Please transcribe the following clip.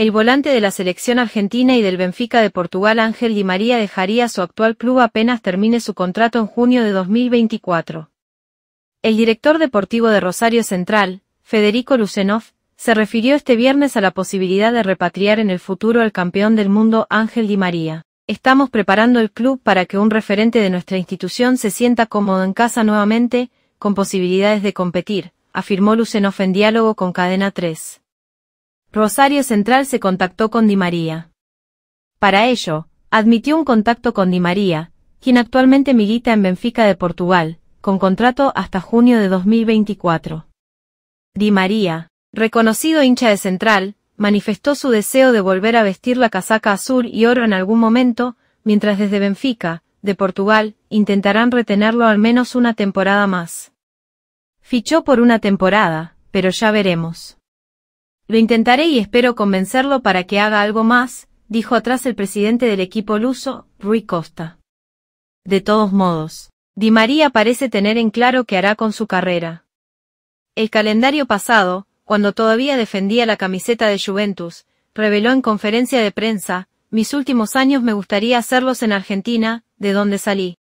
El volante de la selección argentina y del Benfica de Portugal Ángel Di María dejaría su actual club apenas termine su contrato en junio de 2024. El director deportivo de Rosario Central, Federico Lussenhoff, se refirió este viernes a la posibilidad de repatriar en el futuro al campeón del mundo Ángel Di María. Estamos preparando el club para que un referente de nuestra institución se sienta cómodo en casa nuevamente, con posibilidades de competir, afirmó Lussenhoff en diálogo con Cadena 3. Rosario Central se contactó con Di María. Para ello, admitió un contacto con Di María, quien actualmente milita en Benfica de Portugal, con contrato hasta junio de 2024. Di María, reconocido hincha de Central, manifestó su deseo de volver a vestir la casaca azul y oro en algún momento, mientras desde Benfica, de Portugal, intentarán retenerlo al menos una temporada más. Fichó por una temporada, pero ya veremos. Lo intentaré y espero convencerlo para que haga algo más, dijo atrás el presidente del equipo luso, Rui Costa. De todos modos, Di María parece tener en claro qué hará con su carrera. El calendario pasado, cuando todavía defendía la camiseta de Juventus, reveló en conferencia de prensa: mis últimos años me gustaría hacerlos en Argentina, de donde salí.